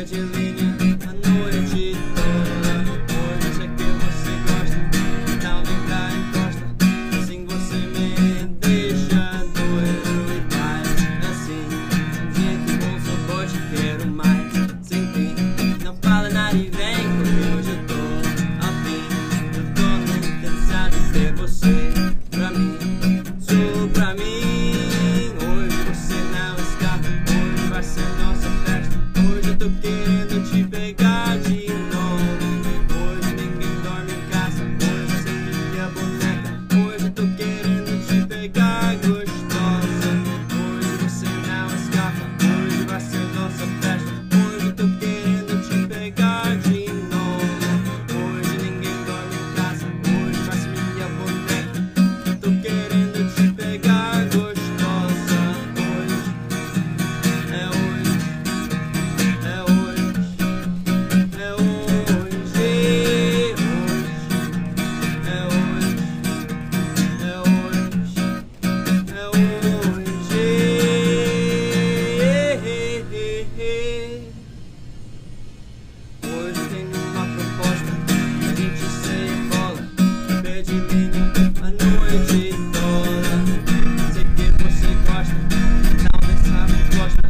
Angelina, a noite toda. Pois é que você gosta, então vem cá encosta. Assim você me deixa doido e paz. Assim, gente bom, só pode quero mais. Sem ti, não fala nada e vem comigo. Hoje eu tô ao fim, eu tô muito cansado de ser você. Pra mim, sou pra mim. Hoje você não escapa, hoje vai ser nossa festa. Hoje eu tô querendo te pegar de novo. Hoje ninguém dorme em casa, hoje você fica boneca. Hoje eu tô querendo te pegar gostosa. Hoje você não escapa, hoje vai ser nossa festa. Hoje eu tô querendo te pegar de novo. Hoje ninguém dorme em casa, hoje vai ser minha boneca. Eu tô querendo te pegar gostosa. Hoje, é hoje. É hoje, é hoje, é hoje, é hoje, é hoje. Hoje tem uma proposta, a gente se bola, pé de linha, a noite toda. Sei que você gosta, talvez sabe que gosta.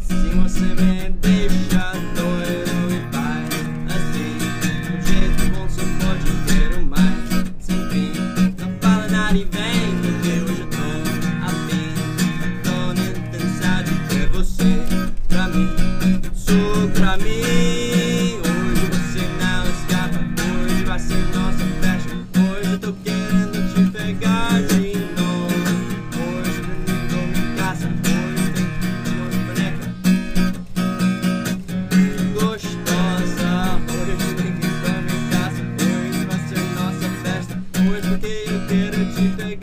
Se você me deixa doido e vai assim, de um jeito bom só pode ter o mais. Sem fim, não fala nada e vem, porque hoje eu tô afim. Eu tô nem cansado de ter você pra mim, sou pra mim. Hoje você não escapa, hoje vai ser nossa festa. Hoje eu tô querendo te pegar de novo. Hoje eu não dorme em casa, hoje tem que ter uma boneca gostosa. Hoje ninguém dorme em casa, hoje vai ser nossa festa. Hoje porque eu quero te pegar.